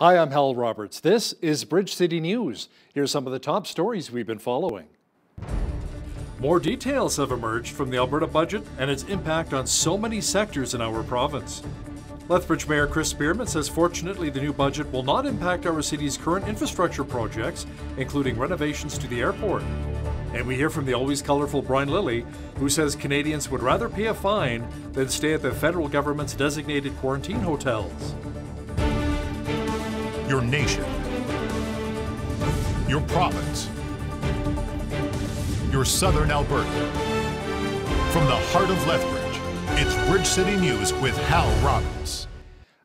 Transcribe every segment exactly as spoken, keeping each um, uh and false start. Hi, I'm Hal Roberts. This is Bridge City News. Here's some of the top stories we've been following. More details have emerged from the Alberta budget and its impact on so many sectors in our province. Lethbridge Mayor Chris Spearman says fortunately the new budget will not impact our city's current infrastructure projects, including renovations to the airport. And we hear from the always colorful Brian Lilly, who says Canadians would rather pay a fine than stay at the federal government's designated quarantine hotels. Your nation, your province, your southern Alberta. From the heart of Lethbridge, it's Bridge City News with Hal Robbins.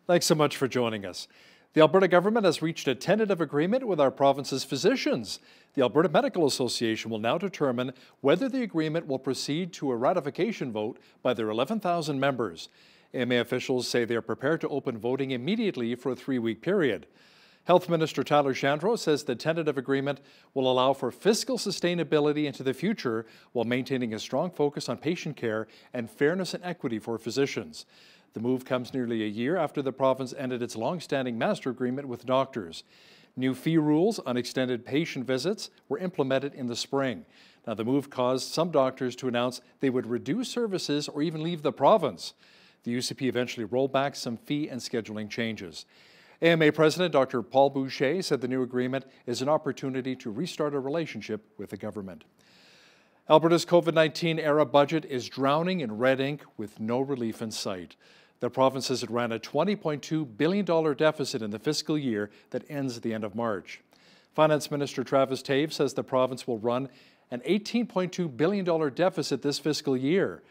Thanks so much for joining us. The Alberta government has reached a tentative agreement with our province's physicians. The Alberta Medical Association will now determine whether the agreement will proceed to a ratification vote by their eleven thousand members. A M A officials say they are prepared to open voting immediately for a three-week period. Health Minister Tyler Shandro says the tentative agreement will allow for fiscal sustainability into the future while maintaining a strong focus on patient care and fairness and equity for physicians. The move comes nearly a year after the province ended its long-standing master agreement with doctors. New fee rules on extended patient visits were implemented in the spring. Now, the move caused some doctors to announce they would reduce services or even leave the province. The U C P eventually rolled back some fee and scheduling changes. A M A President Doctor Paul Boucher said the new agreement is an opportunity to restart a relationship with the government. Alberta's COVID nineteen era budget is drowning in red ink with no relief in sight. The province says it ran a twenty point two billion dollars deficit in the fiscal year that ends at the end of March. Finance Minister Travis Toews says the province will run an eighteen point two billion dollars deficit this fiscal year.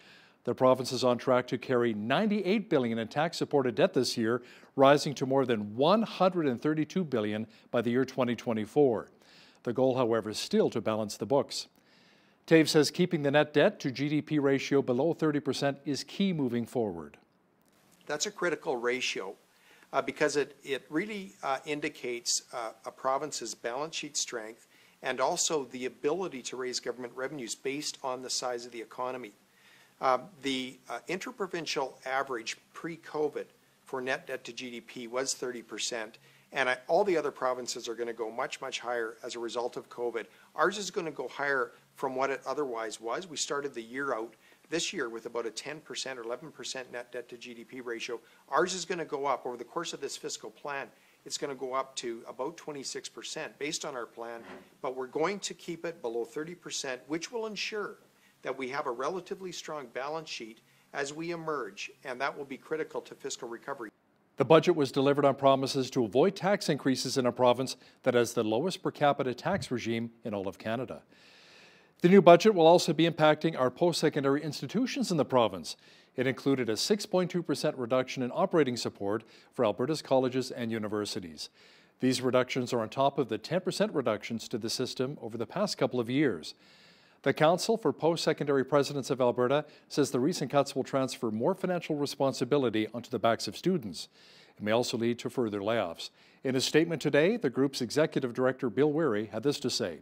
The province is on track to carry ninety-eight billion dollars in tax-supported debt this year, rising to more than one hundred thirty-two billion dollars by the year twenty twenty-four. The goal, however, is still to balance the books. Toews says keeping the net debt to G D P ratio below thirty percent is key moving forward. That's a critical ratio uh, because it, it really uh, indicates uh, a province's balance sheet strength and also the ability to raise government revenues based on the size of the economy. Uh, the uh, interprovincial average pre-COVID for net debt to G D P was thirty percent, and I, all the other provinces are going to go much, much higher as a result of COVID. Ours is going to go higher from what it otherwise was. We started the year out this year with about a ten percent or eleven percent net debt to G D P ratio. Ours is going to go up over the course of this fiscal plan. It's going to go up to about twenty-six percent based on our plan, but we're going to keep it below thirty percent, which will ensure that we have a relatively strong balance sheet as we emerge, and that will be critical to fiscal recovery. The budget was delivered on promises to avoid tax increases in a province that has the lowest per capita tax regime in all of Canada. The new budget will also be impacting our post-secondary institutions in the province. It included a six point two percent reduction in operating support for Alberta's colleges and universities. These reductions are on top of the ten percent reductions to the system over the past couple of years. The Council for Post-Secondary Presidents of Alberta says the recent cuts will transfer more financial responsibility onto the backs of students. It may also lead to further layoffs. In a statement today, the group's Executive Director, Bill Weary, had this to say.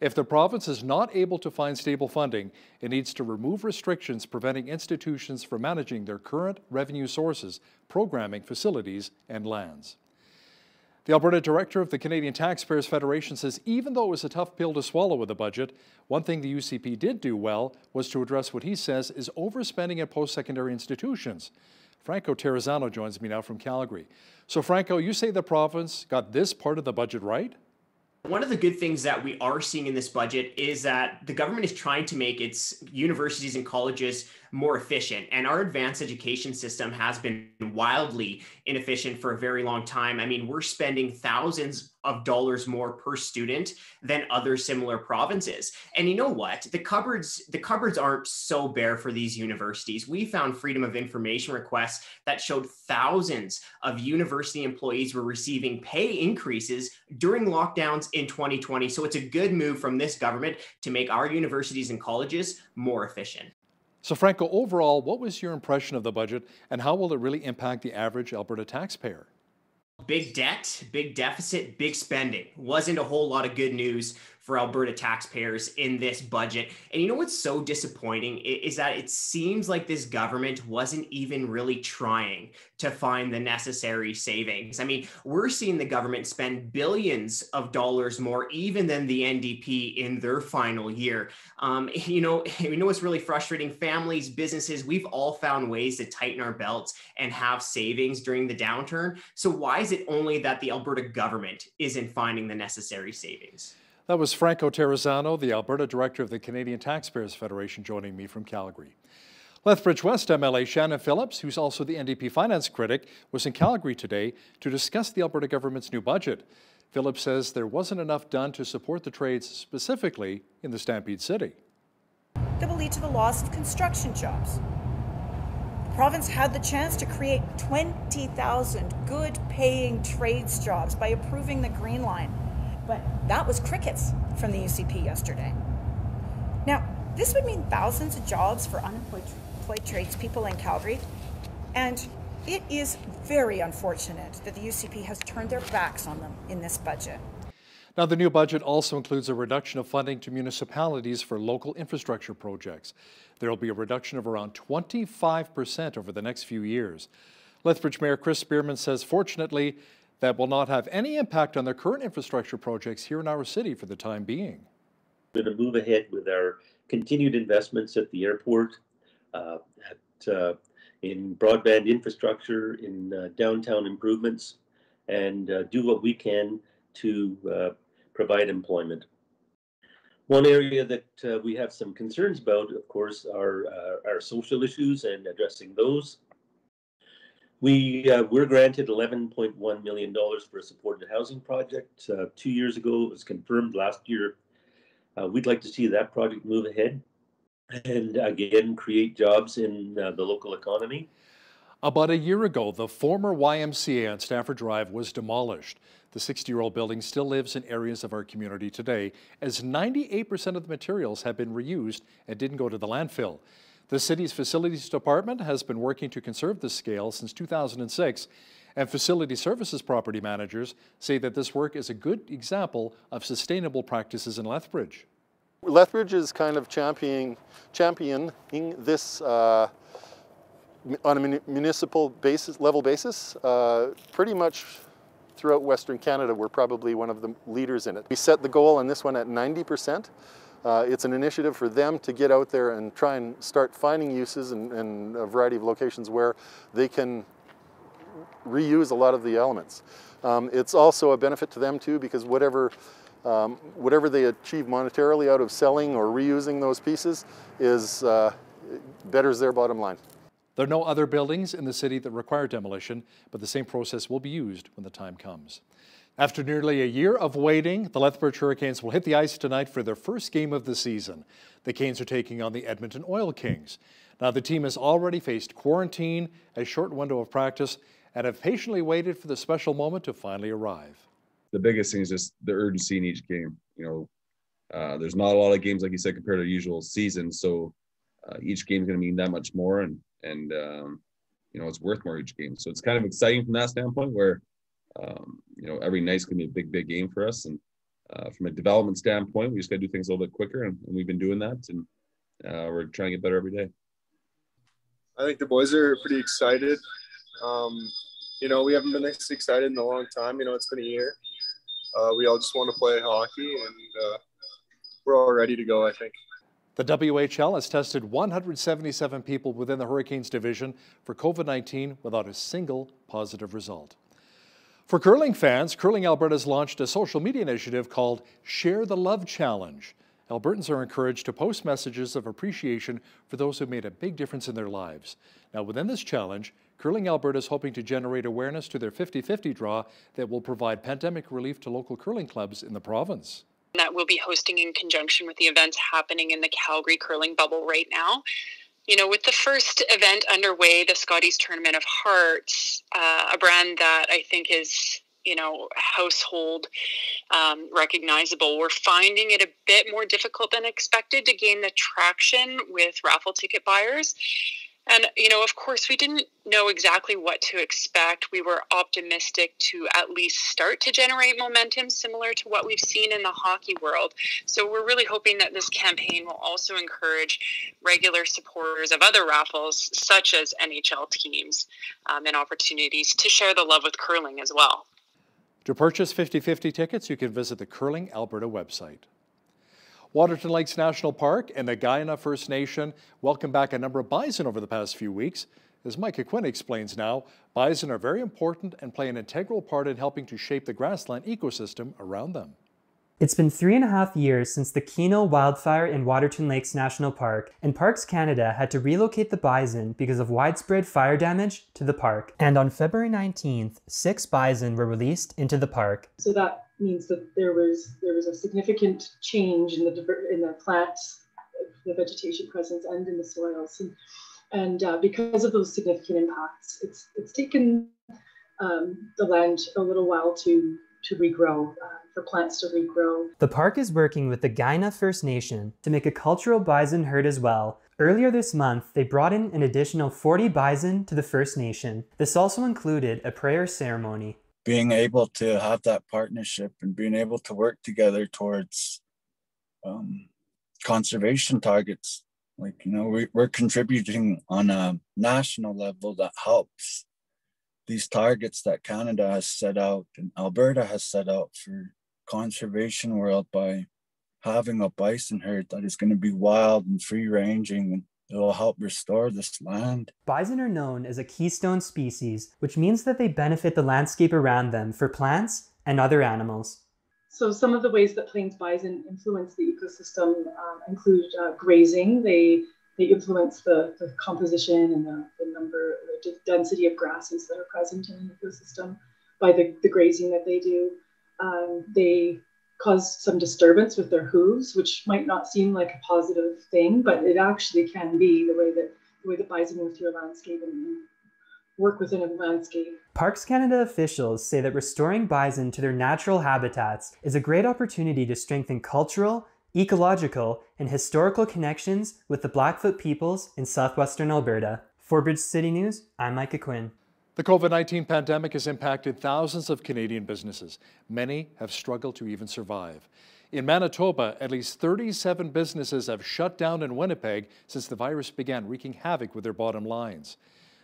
If the province is not able to find stable funding, it needs to remove restrictions preventing institutions from managing their current revenue sources, programming, facilities, and lands. The Alberta Director of the Canadian Taxpayers Federation says even though it was a tough pill to swallow with the budget, one thing the U C P did do well was to address what he says is overspending at post-secondary institutions. Franco Terrazano joins me now from Calgary. So Franco, you say the province got this part of the budget right? One of the good things that we are seeing in this budget is that the government is trying to make its universities and colleges more efficient. And our advanced education system has been wildly inefficient for a very long time. I mean, we're spending thousands of dollars more per student than other similar provinces. And you know what? The cupboards, the cupboards aren't so bare for these universities. We found Freedom of Information requests that showed thousands of university employees were receiving pay increases during lockdowns in twenty twenty. So it's a good move from this government to make our universities and colleges more efficient. So Franco, overall, what was your impression of the budget and how will it really impact the average Alberta taxpayer? Big debt, big deficit, big spending. Wasn't a whole lot of good news for Alberta taxpayers in this budget. And you know what's so disappointing is that it seems like this government wasn't even really trying to find the necessary savings. I mean, we're seeing the government spend billions of dollars more even than the N D P in their final year. Um, you know, you know what's really frustrating? Families, businesses, we've all found ways to tighten our belts and have savings during the downturn. So why is it only that the Alberta government isn't finding the necessary savings? That was Franco Terrazano, the Alberta director of the Canadian Taxpayers Federation, joining me from Calgary. Lethbridge West M L A Shannon Phillips, who's also the N D P finance critic, was in Calgary today to discuss the Alberta government's new budget. Phillips says there wasn't enough done to support the trades specifically in the Stampede City. That will lead to the loss of construction jobs. The province had the chance to create twenty thousand good-paying trades jobs by approving the Green Line, but that was crickets from the U C P yesterday. Now, this would mean thousands of jobs for unemployed tradespeople in Calgary, and it is very unfortunate that the U C P has turned their backs on them in this budget. Now, the new budget also includes a reduction of funding to municipalities for local infrastructure projects. There will be a reduction of around twenty-five percent over the next few years. Lethbridge Mayor Chris Spearman says, fortunately, that will not have any impact on their current infrastructure projects here in our city for the time being. We're going to move ahead with our continued investments at the airport, uh, at, uh, in broadband infrastructure, in uh, downtown improvements, and uh, do what we can to uh, provide employment. One area that uh, we have some concerns about, of course, are uh, our social issues and addressing those. We uh, were granted eleven point one million dollars for a supported housing project uh, two years ago. It was confirmed last year. Uh, we'd like to see that project move ahead and again create jobs in uh, the local economy. About a year ago, the former Y M C A on Stafford Drive was demolished. The sixty-year-old building still lives in areas of our community today, as ninety-eight percent of the materials have been reused and didn't go to the landfill. The city's facilities department has been working to conserve this scale since two thousand six, and facility services property managers say that this work is a good example of sustainable practices in Lethbridge. Lethbridge is kind of championing, championing this uh, on a municipal basis, level basis, uh, pretty much throughout Western Canada. We're probably one of the leaders in it. We set the goal on this one at ninety percent. Uh, it's an initiative for them to get out there and try and start finding uses in, in a variety of locations where they can reuse a lot of the elements. Um, it's also a benefit to them too, because whatever, um, whatever they achieve monetarily out of selling or reusing those pieces is uh, betters their bottom line. There are no other buildings in the city that require demolition, but the same process will be used when the time comes. After nearly a year of waiting, the Lethbridge Hurricanes will hit the ice tonight for their first game of the season. The Canes are taking on the Edmonton Oil Kings. Now, the team has already faced quarantine, a short window of practice, and have patiently waited for the special moment to finally arrive. The biggest thing is just the urgency in each game. You know, uh, there's not a lot of games, like you said, compared to usual season, so uh, each game is going to mean that much more, and and um, you know, it's worth more each game. So it's kind of exciting from that standpoint, where um, you know, every night's going to be a big, big game for us. And uh, from a development standpoint, we just got to do things a little bit quicker, and, and we've been doing that, and uh, we're trying to get better every day. I think the boys are pretty excited. Um, you know, we haven't been this excited in a long time. You know, it's been a year. Uh, we all just want to play hockey, and uh, we're all ready to go, I think. The W H L has tested one hundred seventy-seven people within the Hurricanes division for COVID nineteen without a single positive result. For curling fans, Curling Alberta has launched a social media initiative called Share the Love Challenge. Albertans are encouraged to post messages of appreciation for those who made a big difference in their lives. Now, within this challenge, Curling Alberta is hoping to generate awareness to their fifty fifty draw that will provide pandemic relief to local curling clubs in the province. That we'll be hosting in conjunction with the events happening in the Calgary curling bubble right now. You know, with the first event underway, the Scotties Tournament of Hearts, uh, a brand that I think is, you know, household um, recognizable. We're finding it a bit more difficult than expected to gain the traction with raffle ticket buyers. And, you know, of course, we didn't know exactly what to expect. We were optimistic to at least start to generate momentum similar to what we've seen in the hockey world. So we're really hoping that this campaign will also encourage regular supporters of other raffles, such as N H L teams, um, and opportunities to share the love with curling as well. To purchase fifty fifty tickets, you can visit the Curling Alberta website. Waterton Lakes National Park and the Guyana First Nation welcomed back a number of bison over the past few weeks. As Micah Quinn explains now, bison are very important and play an integral part in helping to shape the grassland ecosystem around them. It's been three and a half years since the Kino wildfire in Waterton Lakes National Park, and Parks Canada had to relocate the bison because of widespread fire damage to the park. And on February nineteenth, six bison were released into the park. So that means that there was there was a significant change in the in the plants, the vegetation presence, and in the soils. And, and uh, because of those significant impacts, it's it's taken um, the land a little while to. to regrow, uh, for plants to regrow. The park is working with the Guyana First Nation to make a cultural bison herd as well. Earlier this month, they brought in an additional forty bison to the First Nation. This also included a prayer ceremony. Being able to have that partnership and being able to work together towards um, conservation targets. Like, you know, we, we're contributing on a national level that helps these targets that Canada has set out and Alberta has set out for conservation world by having a bison herd that is going to be wild and free ranging, and it'll help restore this land. Bison are known as a keystone species, which means that they benefit the landscape around them for plants and other animals. So some of the ways that plains bison influence the ecosystem uh, include uh, grazing. They They influence the, the composition and the, the number, the density of grasses that are present in an ecosystem by the, the grazing that they do. Um, they cause some disturbance with their hooves, which might not seem like a positive thing, but it actually can be the way that the way that bison move through a landscape and work within a landscape. Parks Canada officials say that restoring bison to their natural habitats is a great opportunity to strengthen cultural, ecological, and historical connections with the Blackfoot peoples in southwestern Alberta. For Bridge City News, I'm Micah Quinn. The COVID nineteen pandemic has impacted thousands of Canadian businesses. Many have struggled to even survive. In Manitoba, at least thirty-seven businesses have shut down in Winnipeg since the virus began wreaking havoc with their bottom lines.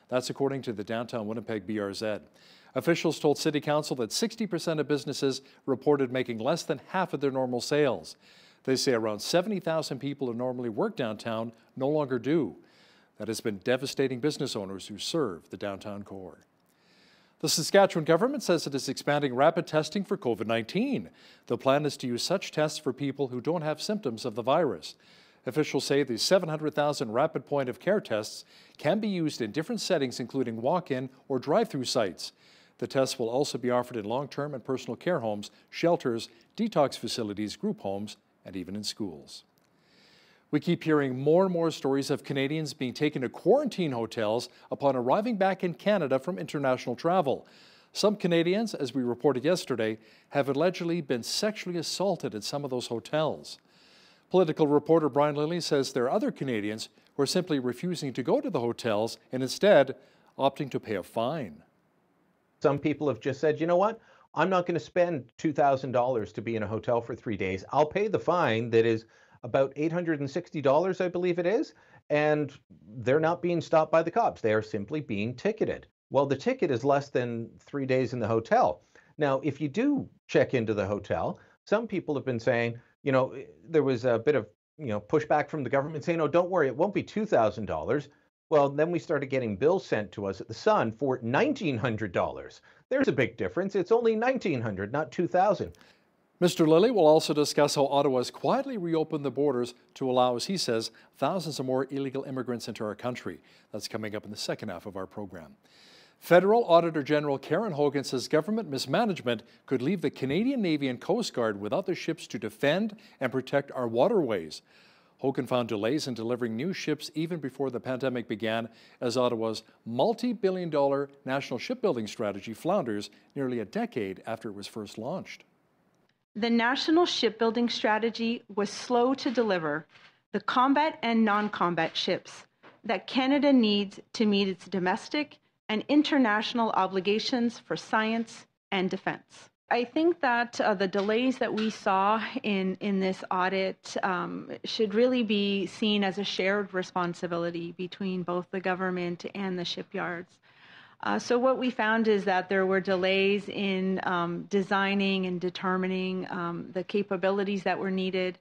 That's according to the Downtown Winnipeg B R Z. Officials told City Council that sixty percent of businesses reported making less than half of their normal sales. They say around seventy thousand people who normally work downtown no longer do. That has been devastating business owners who serve the downtown core. The Saskatchewan government says it is expanding rapid testing for COVID nineteen. The plan is to use such tests for people who don't have symptoms of the virus. Officials say the seven hundred thousand rapid point of care tests can be used in different settings, including walk-in or drive-through sites. The tests will also be offered in long-term and personal care homes, shelters, detox facilities, group homes, and even in schools. We keep hearing more and more stories of Canadians being taken to quarantine hotels upon arriving back in Canada from international travel. Some Canadians, as we reported yesterday, have allegedly been sexually assaulted at some of those hotels. Political reporter Brian Lilly says there are other Canadians who are simply refusing to go to the hotels and instead opting to pay a fine. Some people have just said, you know what? I'm not going to spend two thousand dollars to be in a hotel for three days. I'll pay the fine that is about eight hundred sixty dollars, I believe it is, and they're not being stopped by the cops. They are simply being ticketed. Well, the ticket is less than three days in the hotel. Now, if you do check into the hotel, some people have been saying, you know, there was a bit of, you know, pushback from the government saying, oh, don't worry, it won't be two thousand dollars. Well, then we started getting bills sent to us at the Sun for nineteen hundred dollars. There's a big difference. It's only nineteen hundred dollars, not two thousand dollars. Mister Lilly will also discuss how Ottawa has quietly reopened the borders to allow, as he says, thousands of more illegal immigrants into our country. That's coming up in the second half of our program. Federal Auditor General Karen Hogan says government mismanagement could leave the Canadian Navy and Coast Guard without the ships to defend and protect our waterways. Hogan found delays in delivering new ships even before the pandemic began, as Ottawa's multi-billion dollar national shipbuilding strategy flounders nearly a decade after it was first launched. The national shipbuilding strategy was slow to deliver the combat and non-combat ships, that Canada needs to meet its domestic and international obligations for science and defense. I think that uh, the delays that we saw in, in this audit um, should really be seen as a shared responsibility between both the government and the shipyards. Uh, so what we found is that there were delays in um, designing and determining um, the capabilities that were needed.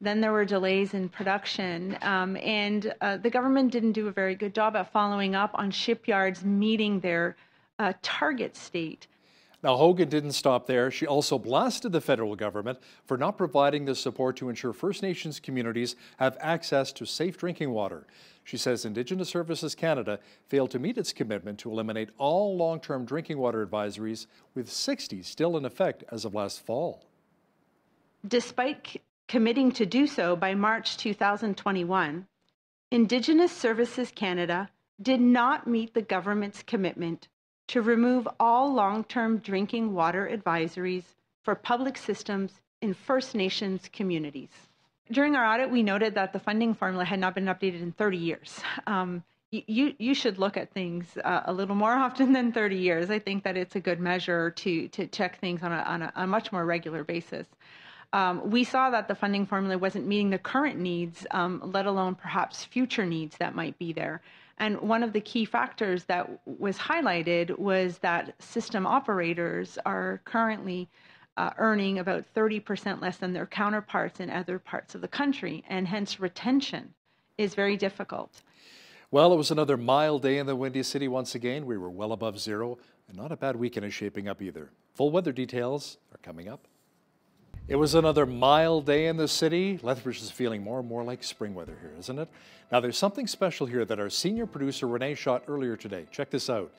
Then there were delays in production, um, and uh, the government didn't do a very good job at following up on shipyards meeting their uh, target state. Now, Hogan didn't stop there. She also blasted the federal government for not providing the support to ensure First Nations communities have access to safe drinking water. She says Indigenous Services Canada failed to meet its commitment to eliminate all long-term drinking water advisories, with sixty still in effect as of last fall. Despite committing to do so by March two thousand twenty-one, Indigenous Services Canada did not meet the government's commitment to remove all long-term drinking water advisories for public systems in First Nations communities. During our audit, we noted that the funding formula had not been updated in thirty years. Um, you, you should look at things uh, a little more often than thirty years. I think that it's a good measure to, to check things on a, on a, a much more regular basis. Um, we saw that the funding formula wasn't meeting the current needs, um, let alone perhaps future needs that might be there. And one of the key factors that was highlighted was that system operators are currently uh, earning about thirty percent less than their counterparts in other parts of the country, and hence retention is very difficult. Well, it was another mild day in the Windy City once again. We were well above zero, and not a bad weekend is shaping up either. Full weather details are coming up. It was another mild day in the city. Lethbridge is feeling more and more like spring weather here, isn't it? Now, there's something special here that our senior producer Renee shot earlier today. Check this out.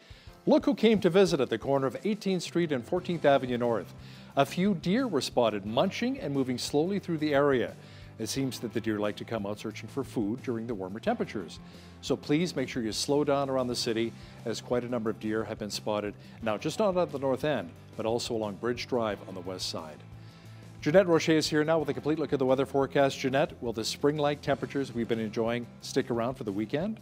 Look who came to visit at the corner of eighteenth Street and fourteenth Avenue North. A few deer were spotted munching and moving slowly through the area. It seems that the deer like to come out searching for food during the warmer temperatures. So please make sure you slow down around the city, as quite a number of deer have been spotted. Now, just not at the north end, but also along Bridge Drive on the west side. Jeanette Rocher is here now with a complete look at the weather forecast. Jeanette, will the spring-like temperatures we've been enjoying stick around for the weekend?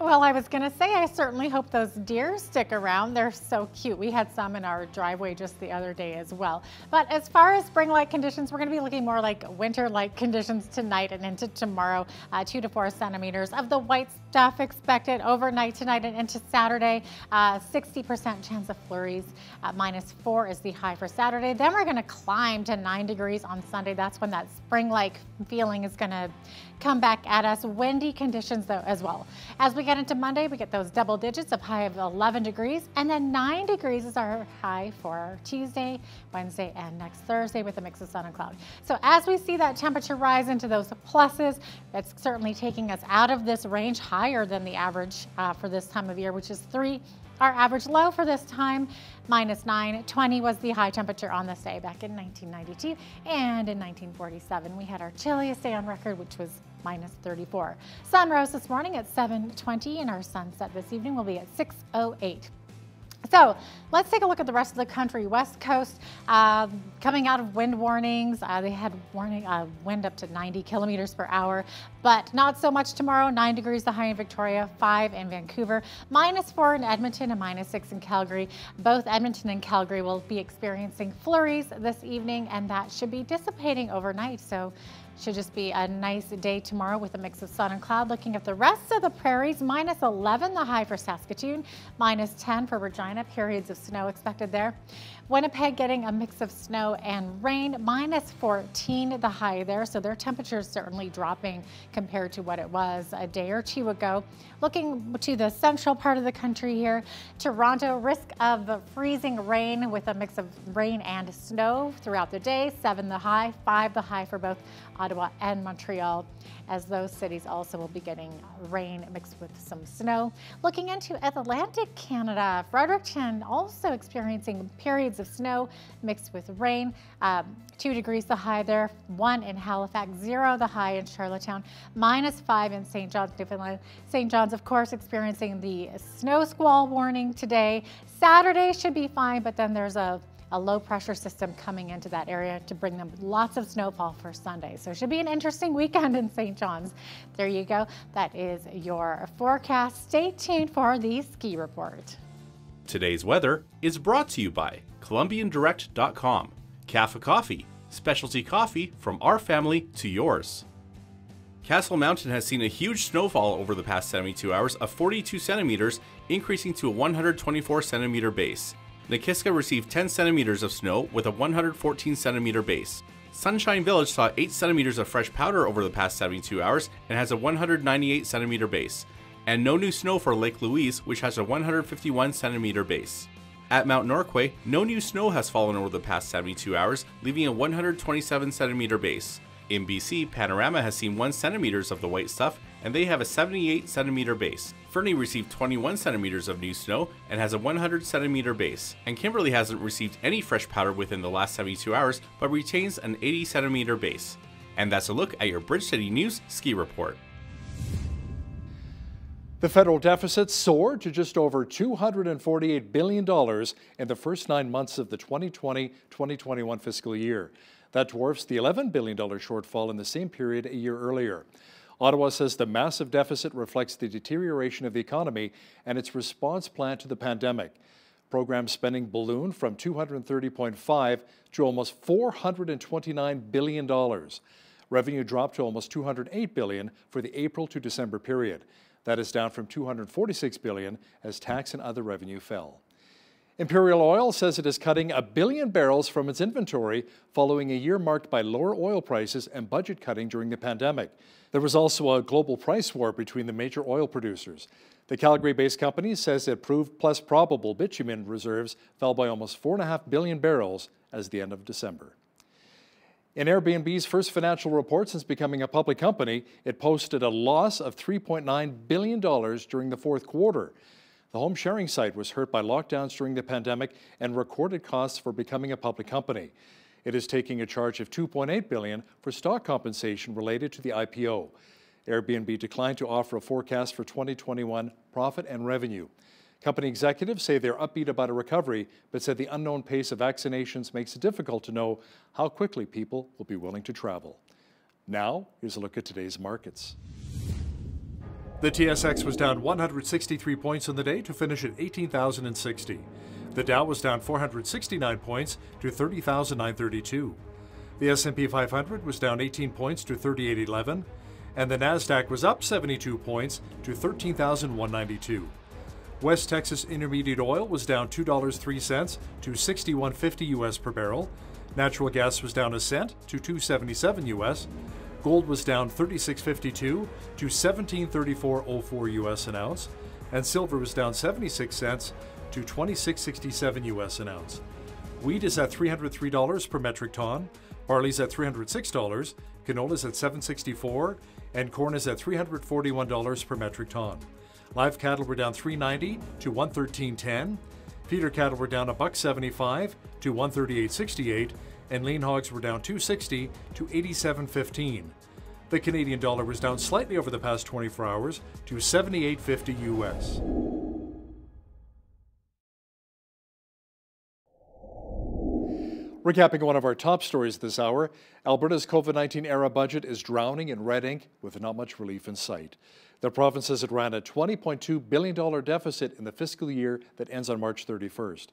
Well, I was going to say, I certainly hope those deer stick around. They're so cute. We had some in our driveway just the other day as well. But as far as spring-like conditions, we're going to be looking more like winter-like conditions tonight and into tomorrow. Uh, two to four centimeters of the white stuff expected overnight tonight and into Saturday. Uh, sixty percent chance of flurries. Uh, minus four is the high for Saturday. Then we're going to climb to nine degrees on Sunday. That's when that spring-like feeling is going to come back at us. Windy conditions, though, as well. As we get into Monday, we get those double digits of high of eleven degrees, and then nine degrees is our high for Tuesday, Wednesday, and next Thursday with a mix of sun and cloud. So as we see that temperature rise into those pluses, that's certainly taking us out of this range, higher than the average uh, for this time of year, which is three. Our average low for this time, minus nine. twenty was the high temperature on this day back in nineteen ninety-two, and in nineteen forty-seven we had our chilliest day on record, which was minus thirty-four. Sun rose this morning at seven twenty, and our sunset this evening will be at six oh eight. So let's take a look at the rest of the country. West Coast, uh, coming out of wind warnings. Uh, they had warning uh, wind up to ninety kilometers per hour, but not so much tomorrow. Nine degrees the high in Victoria, five in Vancouver, minus four in Edmonton, and minus six in Calgary. Both Edmonton and Calgary will be experiencing flurries this evening, and that should be dissipating overnight. So should just be a nice day tomorrow with a mix of sun and cloud. Looking at the rest of the prairies, minus eleven the high for Saskatoon, minus ten for Regina, periods of snow expected there. Winnipeg getting a mix of snow and rain, minus fourteen the high there, so their temperature is certainly dropping compared to what it was a day or two ago. Looking to the central part of the country here, Toronto, risk of freezing rain with a mix of rain and snow throughout the day, seven the high, five the high for both Ottawa and Montreal, as those cities also will be getting rain mixed with some snow. Looking into Atlantic Canada, Fredericton also experiencing periods of snow mixed with rain. Um, two degrees the high there, one in Halifax, zero the high in Charlottetown, minus five in Saint John's, Newfoundland. Saint John's, of course, experiencing the snow squall warning today. Saturday should be fine, but then there's a a low pressure system coming into that area to bring them lots of snowfall for Sunday. So it should be an interesting weekend in Saint John's. There you go. That is your forecast. Stay tuned for the ski report. Today's weather is brought to you by Columbian Direct dot com, Cafe Coffee, specialty coffee from our family to yours. Castle Mountain has seen a huge snowfall over the past seventy-two hours of forty-two centimeters, increasing to a one hundred twenty-four centimeter base. Nakiska received ten centimeters of snow with a one hundred fourteen centimeter base. Sunshine Village saw eight centimeters of fresh powder over the past seventy-two hours and has a one hundred ninety-eight centimeter base. And no new snow for Lake Louise, which has a one hundred fifty-one centimeter base. At Mount Norquay, no new snow has fallen over the past seventy-two hours, leaving a one hundred twenty-seven centimeter base. In B C, Panorama has seen one centimeter of the white stuff, and they have a seventy-eight centimeter base. Fernie received twenty-one centimeters of new snow and has a one hundred centimeter base. And Kimberley hasn't received any fresh powder within the last seventy-two hours, but retains an eighty centimeter base. And that's a look at your Bridge City News ski report. The federal deficit soared to just over two hundred forty-eight billion dollars in the first nine months of the twenty twenty twenty twenty-one fiscal year. That dwarfs the eleven billion dollars shortfall in the same period a year earlier. Ottawa says the massive deficit reflects the deterioration of the economy and its response plan to the pandemic. Program spending ballooned from two hundred thirty point five to almost four hundred twenty-nine billion dollars. Revenue dropped to almost two hundred eight billion dollars for the April to December period. That is down from two hundred forty-six billion dollars as tax and other revenue fell. Imperial Oil says it is cutting a billion barrels from its inventory following a year marked by lower oil prices and budget cutting during the pandemic. There was also a global price war between the major oil producers. The Calgary-based company says it proved plus probable bitumen reserves fell by almost four point five billion barrels as the end of December. In Airbnb's first financial report since becoming a public company, it posted a loss of three point nine billion dollars during the fourth quarter. The home sharing site was hurt by lockdowns during the pandemic and recorded costs for becoming a public company. It is taking a charge of two point eight billion dollars for stock compensation related to the I P O. Airbnb declined to offer a forecast for twenty twenty-one profit and revenue. Company executives say they're upbeat about a recovery, but said the unknown pace of vaccinations makes it difficult to know how quickly people will be willing to travel. Now, here's a look at today's markets. The T S X was down one hundred sixty-three points on the day to finish at eighteen thousand sixty. The Dow was down four hundred sixty-nine points to thirty thousand nine hundred thirty-two. The S and P five hundred was down eighteen points to thirty-eight eleven, and the Nasdaq was up seventy-two points to thirteen thousand one hundred ninety-two. West Texas Intermediate Oil was down two dollars and three cents to sixty-one fifty U S per barrel. Natural gas was down a cent to two seventy-seven U S. Gold was down thirty-six fifty-two to seventeen thirty-four point oh four U S an ounce, and silver was down seventy-six cents to twenty-six sixty-seven U S an ounce. Wheat is at three hundred three dollars per metric ton, barley's at three hundred six dollars, canola's at seven sixty-four, and corn is at three hundred forty-one dollars per metric ton. Live cattle were down three ninety to one thirteen ten, feeder cattle were down one seventy-five to one thirty-eight sixty-eight, and lean hogs were down two sixty to eighty-seven fifteen. The Canadian dollar was down slightly over the past twenty-four hours to seventy-eight fifty U S. Recapping one of our top stories this hour, Alberta's COVID nineteen era budget is drowning in red ink with not much relief in sight. The province says it ran a twenty point two billion dollars deficit in the fiscal year that ends on March thirty-first.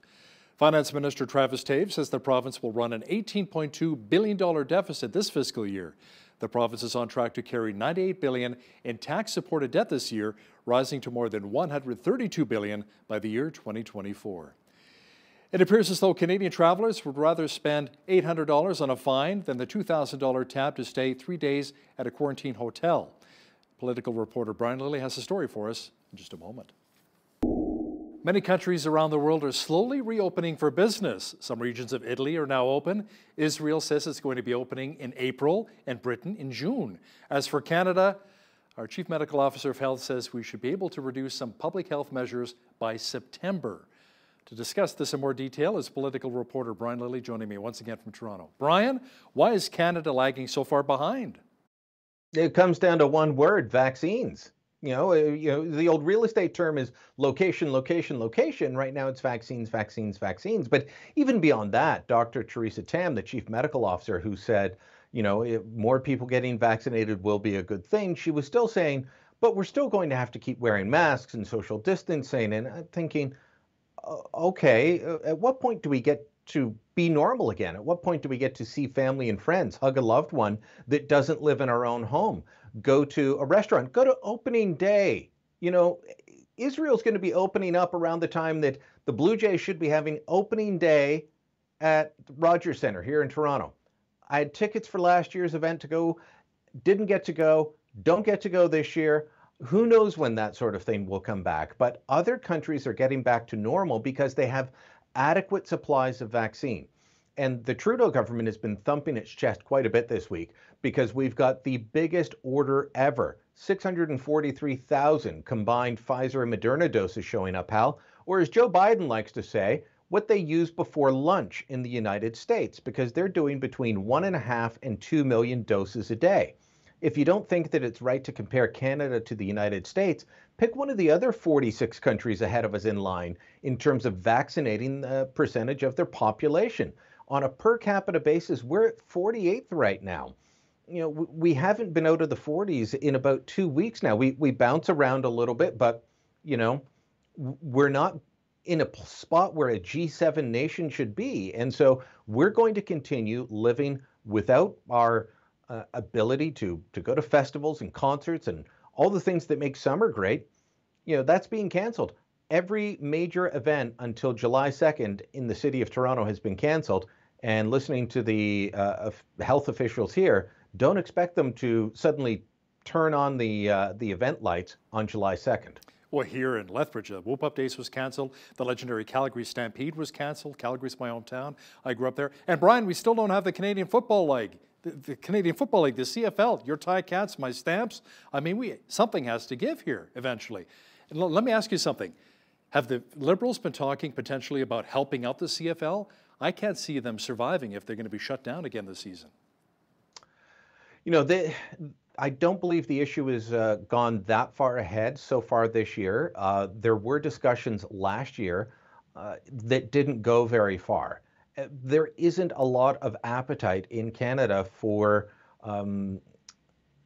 Finance Minister Travis Toews says the province will run an eighteen point two billion dollars deficit this fiscal year. The province is on track to carry ninety-eight billion dollars in tax-supported debt this year, rising to more than one hundred thirty-two billion dollars by the year twenty twenty-four. It appears as though Canadian travelers would rather spend eight hundred dollars on a fine than the two thousand dollars tab to stay three days at a quarantine hotel. Political reporter Brian Lilly has a story for us in just a moment. Many countries around the world are slowly reopening for business. Some regions of Italy are now open. Israel says it's going to be opening in April and Britain in June. As for Canada, our Chief Medical Officer of Health says we should be able to reduce some public health measures by September. To discuss this in more detail is political reporter Brian Lilly, joining me once again from Toronto. Brian, why is Canada lagging so far behind? It comes down to one word: vaccines. You know, you know, the old real estate term is location, location, location. Right now it's vaccines, vaccines, vaccines. But even beyond that, Doctor Theresa Tam, the chief medical officer, who said, you know, if more people getting vaccinated will be a good thing, she was still saying, but we're still going to have to keep wearing masks and social distancing. And I'm thinking, okay, at what point do we get to be normal again? At what point do we get to see family and friends, hug a loved one that doesn't live in our own home, go to a restaurant, go to opening day? You know, Israel's going to be opening up around the time that the Blue Jays should be having opening day at Rogers Centre here in Toronto. I had tickets for last year's event to go, didn't get to go, don't get to go this year. Who knows when that sort of thing will come back? But other countries are getting back to normal because they have adequate supplies of vaccine. And the Trudeau government has been thumping its chest quite a bit this week because we've got the biggest order ever, six hundred forty-three thousand combined Pfizer and Moderna doses showing up, Hal. Or as Joe Biden likes to say, what they use before lunch in the United States, because they're doing between one and a half and two million doses a day. If you don't think that it's right to compare Canada to the United States, pick one of the other forty-six countries ahead of us in line in terms of vaccinating the percentage of their population. On a per capita basis, we're at forty-eighth right now. You know, we haven't been out of the forties in about two weeks now. We, we bounce around a little bit, but, you know, we're not in a spot where a G seven nation should be. And so we're going to continue living without our Uh, ability to to go to festivals and concerts and all the things that make summer great. You know, that's being canceled. Every major event until July second in the city of Toronto has been canceled. And listening to the uh, health officials here, don't expect them to suddenly turn on the uh, the event lights on July second. Well, here in Lethbridge, the Whoop Up Days was canceled. The legendary Calgary Stampede was canceled. Calgary's my hometown. I grew up there. And Brian, we still don't have the Canadian Football League. The, the Canadian Football League, the C F L, your Tie Cats, my Stamps. I mean, we something has to give here eventually. And let me ask you something. Have the Liberals been talking potentially about helping out the C F L? I can't see them surviving if they're going to be shut down again this season. You know, they, I don't believe the issue has uh, gone that far ahead so far this year. Uh, there were discussions last year uh, that didn't go very far. There isn't a lot of appetite in Canada for um,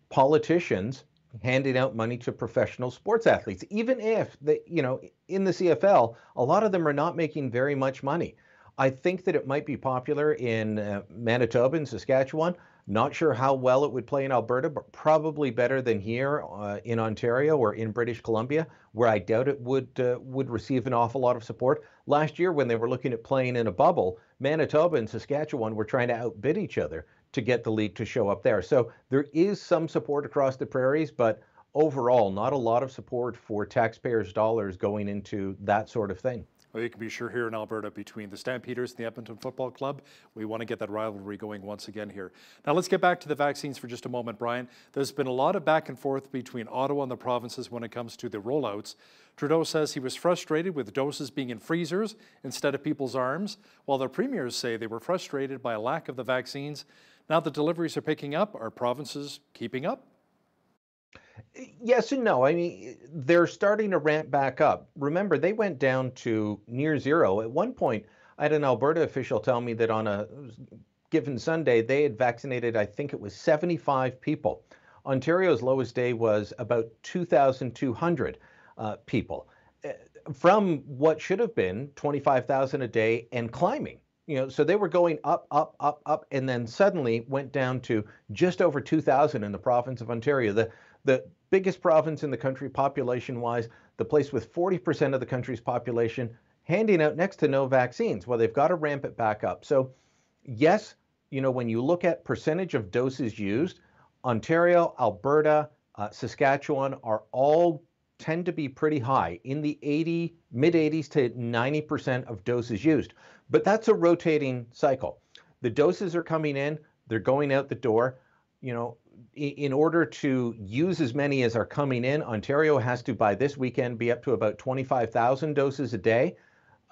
politicians handing out money to professional sports athletes, even if, they, you know, in the C F L, a lot of them are not making very much money. I think that it might be popular in uh, Manitoba and Saskatchewan. Not sure how well it would play in Alberta, but probably better than here uh, in Ontario or in British Columbia, where I doubt it would uh, would receive an awful lot of support. Last year, when they were looking at playing in a bubble, Manitoba and Saskatchewan were trying to outbid each other to get the league to show up there. So there is some support across the prairies, but overall, not a lot of support for taxpayers' dollars going into that sort of thing. Well, you can be sure here in Alberta, between the Stampeders and the Edmonton Football Club, we want to get that rivalry going once again here. Now let's get back to the vaccines for just a moment, Brian. There's been a lot of back and forth between Ottawa and the provinces when it comes to the rollouts. Trudeau says he was frustrated with doses being in freezers instead of people's arms, while the premiers say they were frustrated by a lack of the vaccines. Now the deliveries are picking up. Are provinces keeping up? Yes and no. I mean, they're starting to ramp back up. Remember, they went down to near zero. At one point, I had an Alberta official tell me that on a given Sunday, they had vaccinated, I think it was seventy-five people. Ontario's lowest day was about two thousand two hundred uh, people, from what should have been twenty-five thousand a day and climbing. You know, so they were going up, up, up, up, and then suddenly went down to just over two thousand in the province of Ontario. The The biggest province in the country population-wise, the place with forty percent of the country's population, handing out next to no vaccines. Well, they've got to ramp it back up. So yes, you know, when you look at percentage of doses used, Ontario, Alberta, uh, Saskatchewan are all tend to be pretty high in the eighty, mid eighties to ninety percent of doses used. But that's a rotating cycle. The doses are coming in, they're going out the door, you know, in order to use as many as are coming in, Ontario has to, by this weekend, be up to about twenty-five thousand doses a day.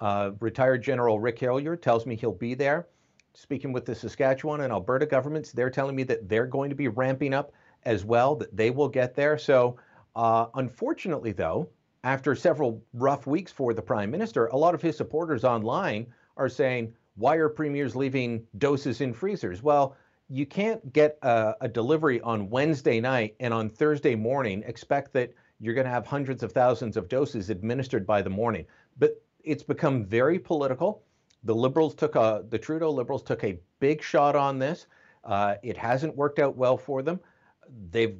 Uh, retired General Rick Hillier tells me he'll be there. Speaking with the Saskatchewan and Alberta governments, they're telling me that they're going to be ramping up as well, that they will get there. So Uh, unfortunately, though, after several rough weeks for the Prime Minister, a lot of his supporters online are saying, why are premiers leaving doses in freezers? Well, you can't get a, a delivery on Wednesday night and on Thursday morning expect that you're going to have hundreds of thousands of doses administered by the morning. But it's become very political. The Liberals took a, the Trudeau Liberals took a big shot on this. Uh, it hasn't worked out well for them. They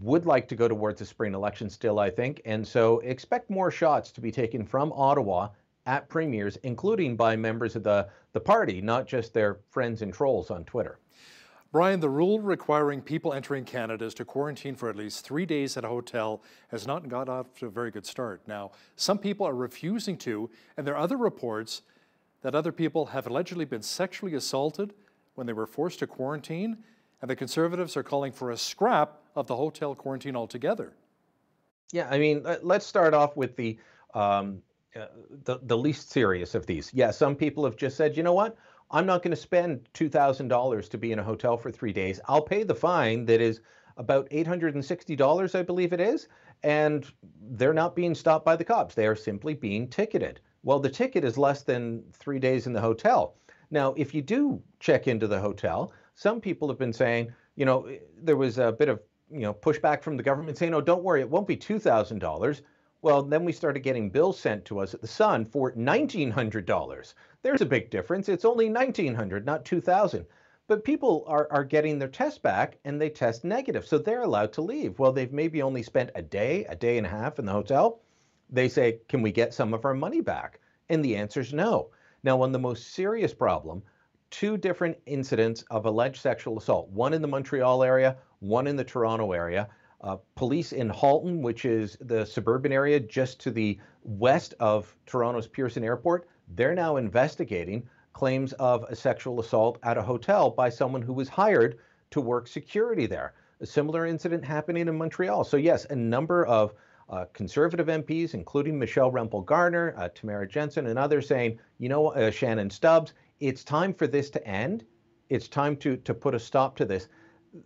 would like to go towards the spring election still, I think. And so expect more shots to be taken from Ottawa at premiers, including by members of the, the party, not just their friends and trolls on Twitter. Brian, the rule requiring people entering Canada to quarantine for at least three days at a hotel has not got off to a very good start. Now, some people are refusing to, and there are other reports that other people have allegedly been sexually assaulted when they were forced to quarantine, and the Conservatives are calling for a scrap of the hotel quarantine altogether. Yeah, I mean, let's start off with the, um, uh, the, the least serious of these. Yeah, some people have just said, you know what? I'm not going to spend two thousand dollars to be in a hotel for three days. I'll pay the fine that is about eight hundred sixty dollars, I believe it is, and they're not being stopped by the cops. They are simply being ticketed. Well, the ticket is less than three days in the hotel. Now, if you do check into the hotel, some people have been saying, you know, there was a bit of, you know, pushback from the government saying, oh, don't worry, it won't be two thousand dollars. Well, then we started getting bills sent to us at the Sun for nineteen hundred dollars. There's a big difference. It's only nineteen hundred dollars, not two thousand dollars. But people are, are getting their tests back, and they test negative, so they're allowed to leave. Well, they've maybe only spent a day, a day and a half in the hotel. They say, can we get some of our money back? And the answer is no. Now, on the most serious problem, two different incidents of alleged sexual assault, one in the Montreal area, one in the Toronto area. Uh, police in Halton, which is the suburban area just to the west of Toronto's Pearson Airport, they're now investigating claims of a sexual assault at a hotel by someone who was hired to work security there. A similar incident happening in Montreal. So yes, a number of uh, Conservative M Ps, including Michelle Rempel-Garner, uh, Tamara Jensen, and others saying, you know, uh, Shannon Stubbs, it's time for this to end. It's time to, to put a stop to this.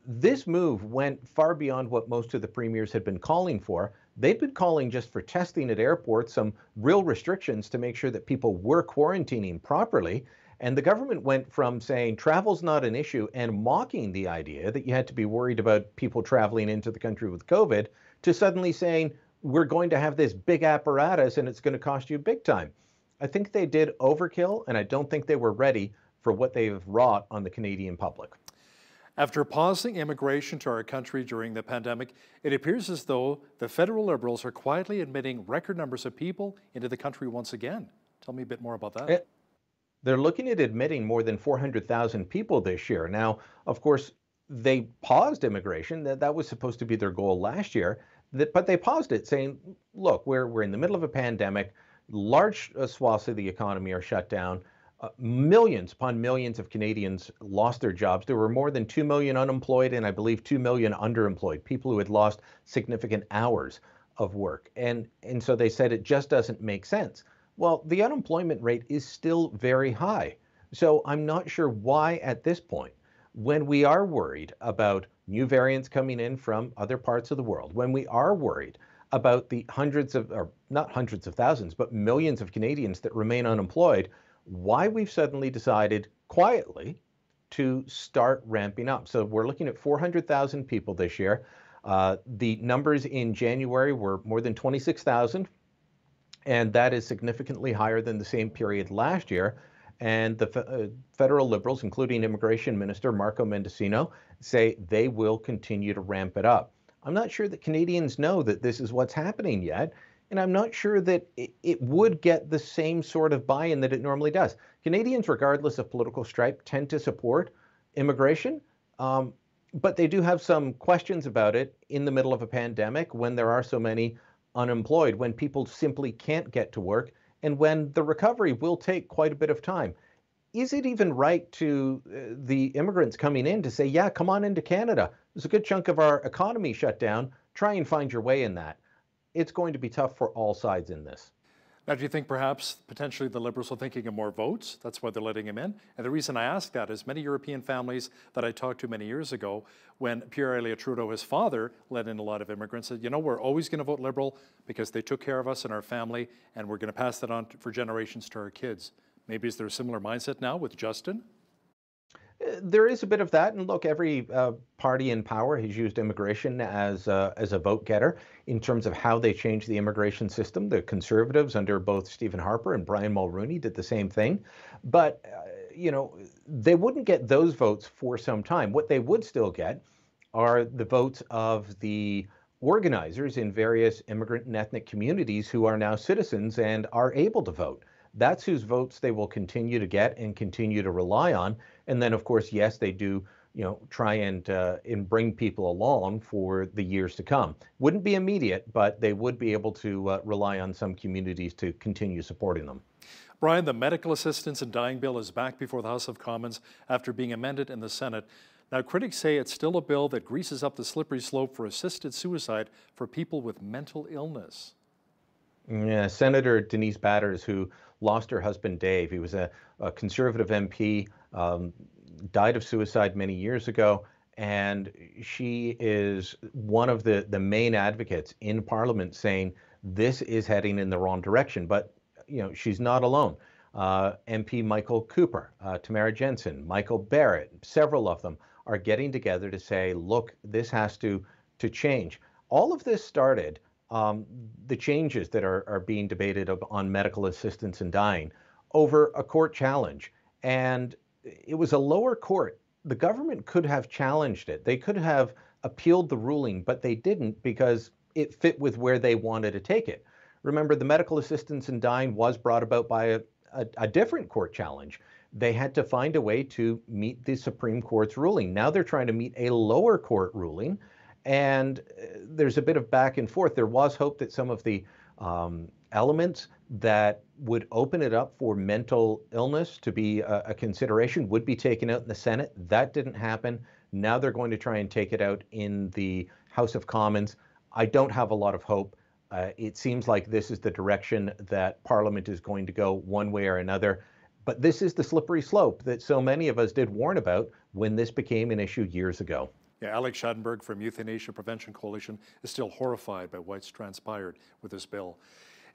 This move went far beyond what most of the premiers had been calling for. They'd been calling just for testing at airports, some real restrictions to make sure that people were quarantining properly. And the government went from saying travel's not an issue and mocking the idea that you had to be worried about people traveling into the country with COVID to suddenly saying, we're going to have this big apparatus and it's going to cost you big time. I think they did overkill, and I don't think they were ready for what they've wrought on the Canadian public. After pausing immigration to our country during the pandemic, it appears as though the federal Liberals are quietly admitting record numbers of people into the country once again. Tell me a bit more about that. They're looking at admitting more than four hundred thousand people this year. Now, of course, they paused immigration. That, that was supposed to be their goal last year, that, but they paused it saying, look, we're, we're in the middle of a pandemic. Large swaths of the economy are shut down. Uh, millions upon millions of Canadians lost their jobs. There were more than two million unemployed and I believe two million underemployed, people who had lost significant hours of work. And, and so they said it just doesn't make sense. Well, the unemployment rate is still very high. So I'm not sure why at this point, when we are worried about new variants coming in from other parts of the world, when we are worried about the hundreds of, or not hundreds of thousands, but millions of Canadians that remain unemployed, why we've suddenly decided quietly to start ramping up. So we're looking at four hundred thousand people this year. Uh, the numbers in January were more than twenty-six thousand, and that is significantly higher than the same period last year. And the fe uh, federal Liberals, including Immigration Minister Marco Mendicino, say they will continue to ramp it up. I'm not sure that Canadians know that this is what's happening yet. And I'm not sure that it would get the same sort of buy-in that it normally does. Canadians, regardless of political stripe, tend to support immigration, um, but they do have some questions about it in the middle of a pandemic when there are so many unemployed, when people simply can't get to work, and when the recovery will take quite a bit of time. Is it even right to uh, the immigrants coming in to say, yeah, come on into Canada? There's a good chunk of our economy shut down. Try and find your way in that. It's going to be tough for all sides in this. Now, do you think perhaps potentially the Liberals are thinking of more votes? That's why they're letting him in. And the reason I ask that is many European families that I talked to many years ago, when Pierre Elliott Trudeau, his father, let in a lot of immigrants, said, you know, we're always going to vote Liberal because they took care of us and our family, and we're going to pass that on for generations to our kids. Maybe is there a similar mindset now with Justin? There is a bit of that, and look, every uh, party in power has used immigration as a, as a vote getter in terms of how they change the immigration system. The Conservatives under both Stephen Harper and Brian Mulroney did the same thing, but uh, you know, they wouldn't get those votes for some time. What they would still get are the votes of the organizers in various immigrant and ethnic communities who are now citizens and are able to vote. That's whose votes they will continue to get and continue to rely on. And then, of course, yes, they do, you know, try and, uh, and bring people along for the years to come. Wouldn't be immediate, but they would be able to uh, rely on some communities to continue supporting them. Brian, the medical assistance and dying bill is back before the House of Commons after being amended in the Senate. Now, critics say it's still a bill that greases up the slippery slope for assisted suicide for people with mental illness. Yeah, Senator Denise Batters, who lost her husband, Dave. He was a, a Conservative M P, um, died of suicide many years ago, and she is one of the, the main advocates in Parliament saying this is heading in the wrong direction. But, you know, she's not alone. Uh, M P Michael Cooper, uh, Tamara Jensen, Michael Barrett, several of them are getting together to say, look, this has to, to change. All of this started Um, the changes that are, are being debated on medical assistance in dying over a court challenge. And it was a lower court. The government could have challenged it. They could have appealed the ruling, but they didn't because it fit with where they wanted to take it. Remember, the medical assistance in dying was brought about by a, a, a different court challenge. They had to find a way to meet the Supreme Court's ruling. Now they're trying to meet a lower court ruling. And there's a bit of back and forth. There was hope that some of the um, elements that would open it up for mental illness to be a, a consideration would be taken out in the Senate. That didn't happen. Now they're going to try and take it out in the House of Commons. I don't have a lot of hope. Uh, it seems like this is the direction that Parliament is going to go one way or another. But this is the slippery slope that so many of us did warn about when this became an issue years ago. Yeah, Alex Schadenberg from Euthanasia Prevention Coalition is still horrified by what's transpired with this bill.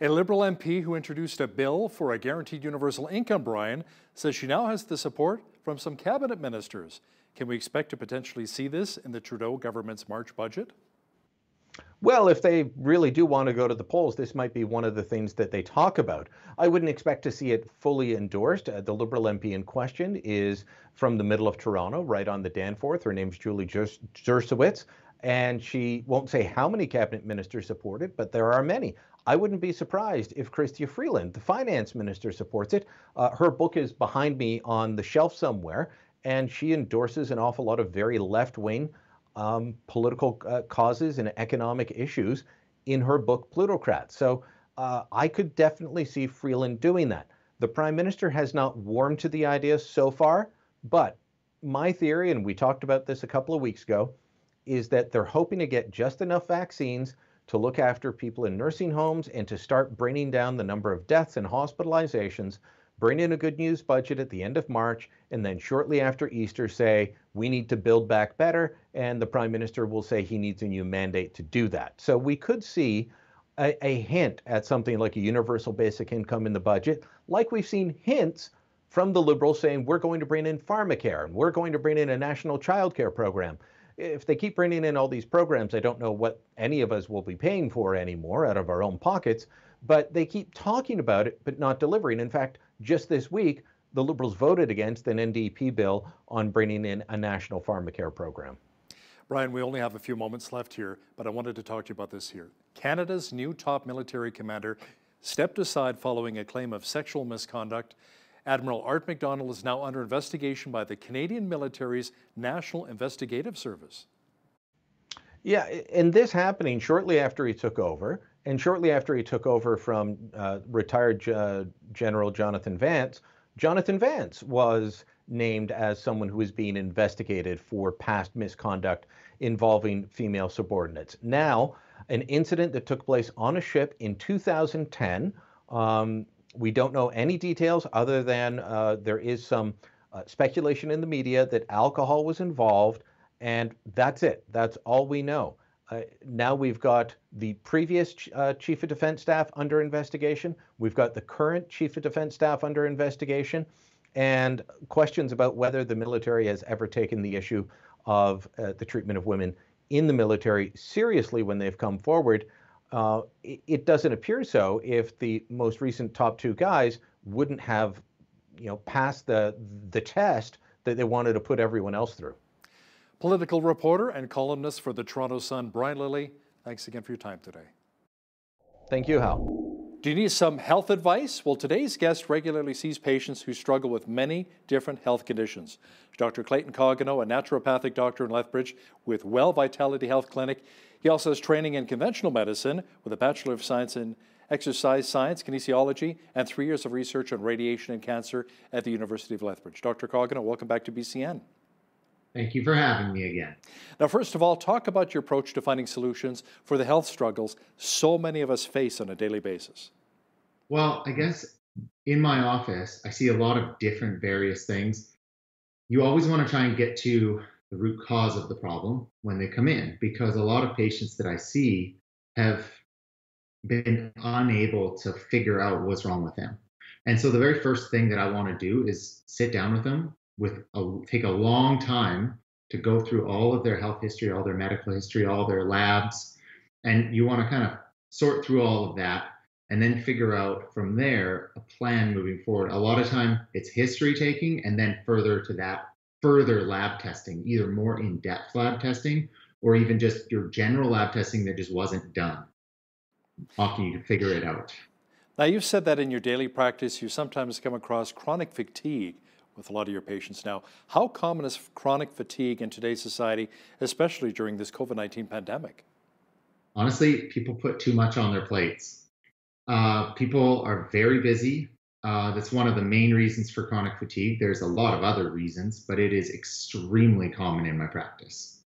A Liberal M P who introduced a bill for a guaranteed universal income, Brian, says she now has the support from some cabinet ministers. Can we expect to potentially see this in the Trudeau government's March budget? Well, if they really do want to go to the polls, this might be one of the things that they talk about. I wouldn't expect to see it fully endorsed. Uh, the Liberal M P in question is from the middle of Toronto, right on the Danforth. Her name's Julie Jersowitz, and she won't say how many cabinet ministers support it, but there are many. I wouldn't be surprised if Chrystia Freeland, the finance minister, supports it. Uh, her book is behind me on the shelf somewhere, and she endorses an awful lot of very left-wing Um, political uh, causes and economic issues in her book, Plutocrats. So uh, I could definitely see Freeland doing that. The Prime Minister has not warmed to the idea so far, but my theory, and we talked about this a couple of weeks ago, is that they're hoping to get just enough vaccines to look after people in nursing homes and to start bringing down the number of deaths and hospitalizations, bring in a good news budget at the end of March, and then shortly after Easter say, we need to build back better, and the Prime Minister will say he needs a new mandate to do that. So we could see a, a hint at something like a universal basic income in the budget, like we've seen hints from the Liberals saying, we're going to bring in pharmacare, and we're going to bring in a national childcare program. If they keep bringing in all these programs, I don't know what any of us will be paying for anymore out of our own pockets, but they keep talking about it, but not delivering. In fact, just this week, the Liberals voted against an N D P bill on bringing in a national pharmacare program. Brian, we only have a few moments left here, but I wanted to talk to you about this here. Canada's new top military commander stepped aside following a claim of sexual misconduct. Admiral Art MacDonald is now under investigation by the Canadian military's National Investigative Service. Yeah, and this happening shortly after he took over. And shortly after he took over from uh, retired uh, General Jonathan Vance, Jonathan Vance was named as someone who is being investigated for past misconduct involving female subordinates. Now, an incident that took place on a ship in two thousand ten Um, we don't know any details other than uh, there is some uh, speculation in the media that alcohol was involved, and that's it. That's all we know. Uh, now we've got the previous ch uh, chief of defense staff under investigation. We've got the current chief of defense staff under investigation, and questions about whether the military has ever taken the issue of uh, the treatment of women in the military seriously when they've come forward. Uh, it, it doesn't appear so if the most recent top two guys wouldn't have, you know, passed the, the test that they wanted to put everyone else through. Political reporter and columnist for the Toronto Sun, Brian Lilly, thanks again for your time today. Thank you, Hal. Do you need some health advice? Well, today's guest regularly sees patients who struggle with many different health conditions. Doctor Clayton Cogano, a naturopathic doctor in Lethbridge with Well Vitality Health Clinic. He also has training in conventional medicine with a Bachelor of Science in Exercise Science, Kinesiology, and three years of research on radiation and cancer at the University of Lethbridge. Doctor Cogano, welcome back to B C N. Thank you for having me again. Now, first of all, talk about your approach to finding solutions for the health struggles so many of us face on a daily basis. Well, I guess in my office, I see a lot of different various things. You always want to try and get to the root cause of the problem when they come in, because a lot of patients that I see have been unable to figure out what's wrong with them. And so the very first thing that I want to do is sit down with them. With a, take a long time to go through all of their health history, all their medical history, all their labs. And you want to kind of sort through all of that and then figure out from there a plan moving forward. A lot of time it's history taking and then further to that, further lab testing, either more in-depth lab testing or even just your general lab testing that just wasn't done. Often you can figure it out. Now, you've said that in your daily practice, you sometimes come across chronic fatigue with a lot of your patients now. How common is chronic fatigue in today's society, especially during this COVID nineteen pandemic? Honestly, people put too much on their plates. Uh, people are very busy. Uh, that's one of the main reasons for chronic fatigue. There's a lot of other reasons, but it is extremely common in my practice.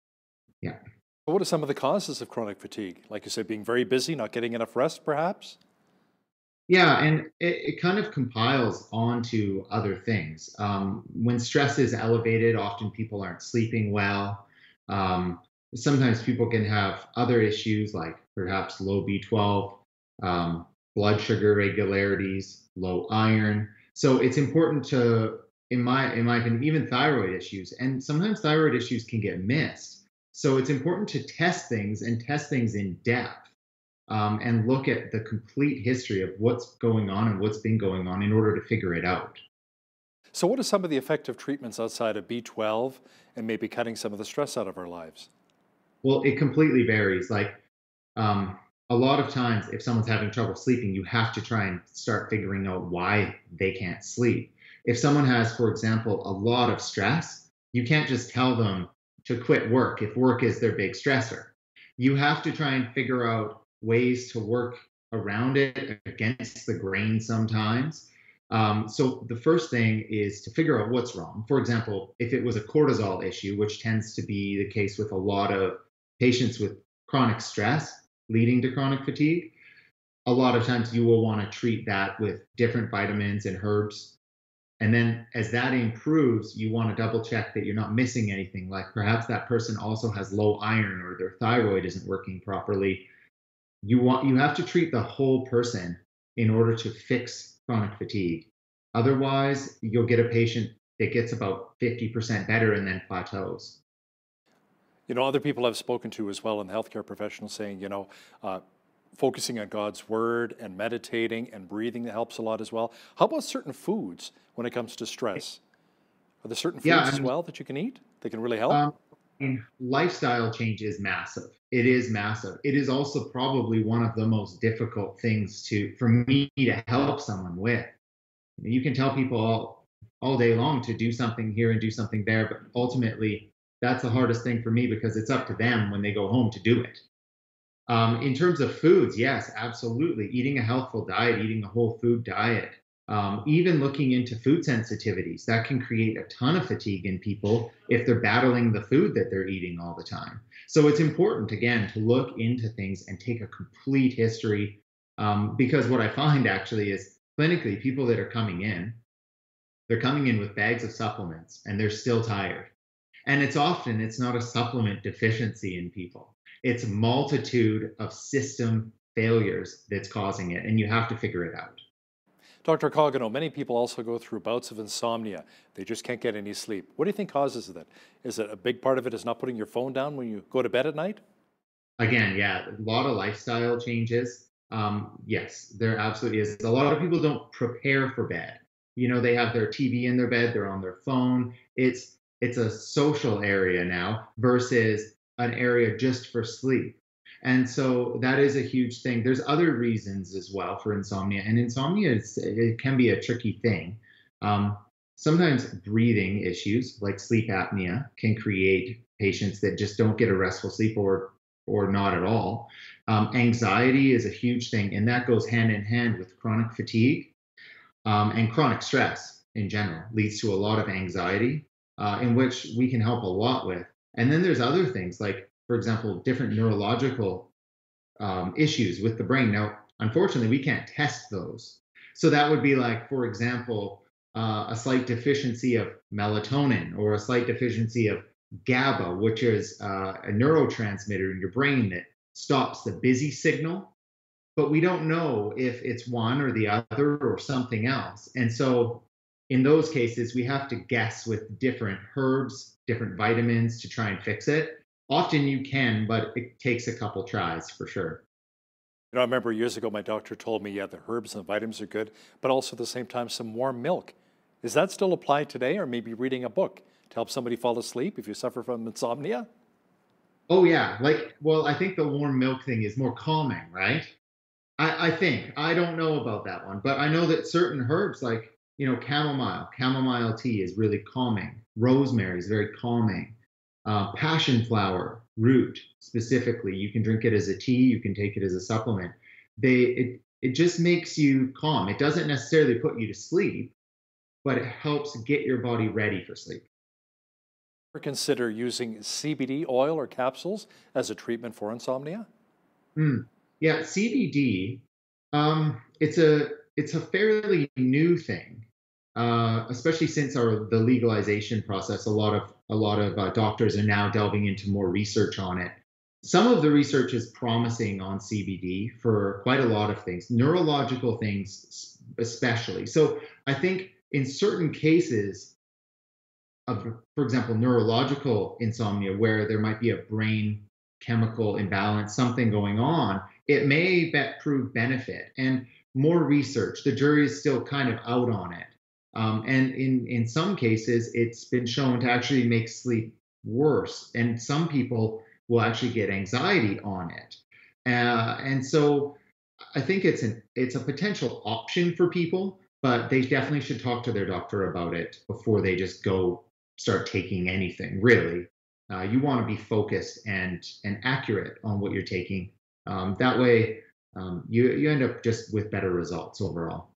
Yeah. What are some of the causes of chronic fatigue? Like you said, being very busy, not getting enough rest, perhaps? Yeah, and it, it kind of compiles onto other things. Um, when stress is elevated, often people aren't sleeping well. Um, sometimes people can have other issues like perhaps low B twelve, um, blood sugar irregularities, low iron. So it's important to, in my, in my opinion, even thyroid issues. And sometimes thyroid issues can get missed. So it's important to test things and test things in depth. Um, and look at the complete history of what's going on and what's been going on in order to figure it out. So what are some of the effective treatments outside of B twelve and maybe cutting some of the stress out of our lives? Well, it completely varies. Like um, a lot of times if someone's having trouble sleeping, you have to try and start figuring out why they can't sleep. If someone has, for example, a lot of stress, you can't just tell them to quit work if work is their big stressor. You have to try and figure out ways to work around it, against the grain sometimes. Um, so the first thing is to figure out what's wrong. For example, if it was a cortisol issue, which tends to be the case with a lot of patients with chronic stress leading to chronic fatigue, a lot of times you will want to treat that with different vitamins and herbs. And then as that improves, you want to double check that you're not missing anything. Like perhaps that person also has low iron or their thyroid isn't working properly. You want, you have to treat the whole person in order to fix chronic fatigue. Otherwise, you'll get a patient that gets about fifty percent better and then plateaus. You know, other people I've spoken to as well in the healthcare professional saying, you know, uh, focusing on God's word and meditating and breathing that helps a lot as well. How about certain foods when it comes to stress? Are there certain foods yeah, as well that you can eat that can really help? Um, And lifestyle change is massive. It is massive. It is also probably one of the most difficult things to for me to help someone with. You can tell people all, all day long to do something here and do something there, but ultimately that's the hardest thing for me because it's up to them when they go home to do it. Um, in terms of foods, yes, absolutely. Eating a healthful diet, eating a whole food diet, Um, even looking into food sensitivities, that can create a ton of fatigue in people if they're battling the food that they're eating all the time. So it's important, again, to look into things and take a complete history Um, because what I find actually is clinically people that are coming in, they're coming in with bags of supplements and they're still tired. And it's often, it's not a supplement deficiency in people. It's a multitude of system failures that's causing it, and you have to figure it out. Doctor Cogano, many people also go through bouts of insomnia. They just can't get any sleep. What do you think causes that? Is it a big part of it is not putting your phone down when you go to bed at night? Again, yeah, a lot of lifestyle changes. Um, yes, there absolutely is. A lot of people don't prepare for bed. You know, they have their T V in their bed, they're on their phone. It's, it's a social area now versus an area just for sleep. And so that is a huge thing. There's other reasons as well for insomnia, and insomnia is, it can be a tricky thing. Um, sometimes breathing issues like sleep apnea can create patients that just don't get a restful sleep or or not at all. Um, anxiety is a huge thing, and that goes hand in hand with chronic fatigue, um, and chronic stress in general leads to a lot of anxiety, uh, in which we can help a lot with. And then there's other things like, for example, different neurological um, issues with the brain. Now, unfortunately, we can't test those. So that would be like, for example, uh, a slight deficiency of melatonin or a slight deficiency of GABA, which is uh, a neurotransmitter in your brain that stops the busy signal. But we don't know if it's one or the other or something else. And so in those cases, we have to guess with different herbs, different vitamins to try and fix it. Often you can, but it takes a couple tries for sure. You know, I remember years ago, my doctor told me, yeah, the herbs and the vitamins are good, but also at the same time, some warm milk. Does that still apply today, or maybe reading a book to help somebody fall asleep if you suffer from insomnia? Oh yeah, like, well, I think the warm milk thing is more calming, right? I, I think, I don't know about that one, but I know that certain herbs like, you know, chamomile, chamomile tea is really calming. Rosemary is very calming. Uh, passion flower root specifically, you can drink it as a tea, you can take it as a supplement. They, it, it just makes you calm. It doesn't necessarily put you to sleep, but it helps get your body ready for sleep. Consider using C B D oil or capsules as a treatment for insomnia? Mm, yeah, C B D, um, it's a, it's a fairly new thing, uh, especially since our, the legalization process, a lot of A lot of uh, doctors are now delving into more research on it. Some of the research is promising on C B D for quite a lot of things, neurological things especially. So I think in certain cases of, for example, neurological insomnia, where there might be a brain chemical imbalance, something going on, it may bet prove benefit. And more research, the jury is still kind of out on it. Um, and in, in some cases, it's been shown to actually make sleep worse. And some people will actually get anxiety on it. Uh, and so I think it's, an, it's a potential option for people, but they definitely should talk to their doctor about it before they just go start taking anything, really. Uh, you want to be focused and, and accurate on what you're taking. Um, that way, um, you, you end up just with better results overall.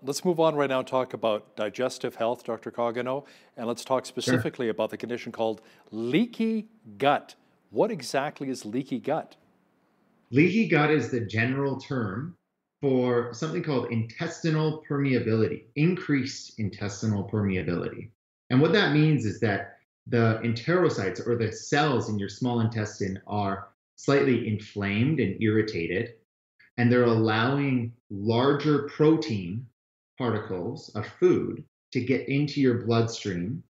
Let's move on right now and talk about digestive health, Doctor Cogano, and let's talk specifically sure. about the condition called leaky gut. What exactly is leaky gut? Leaky gut is the general term for something called intestinal permeability, increased intestinal permeability. And what that means is that the enterocytes, or the cells in your small intestine, are slightly inflamed and irritated, and they're allowing larger protein particles of food to get into your bloodstream.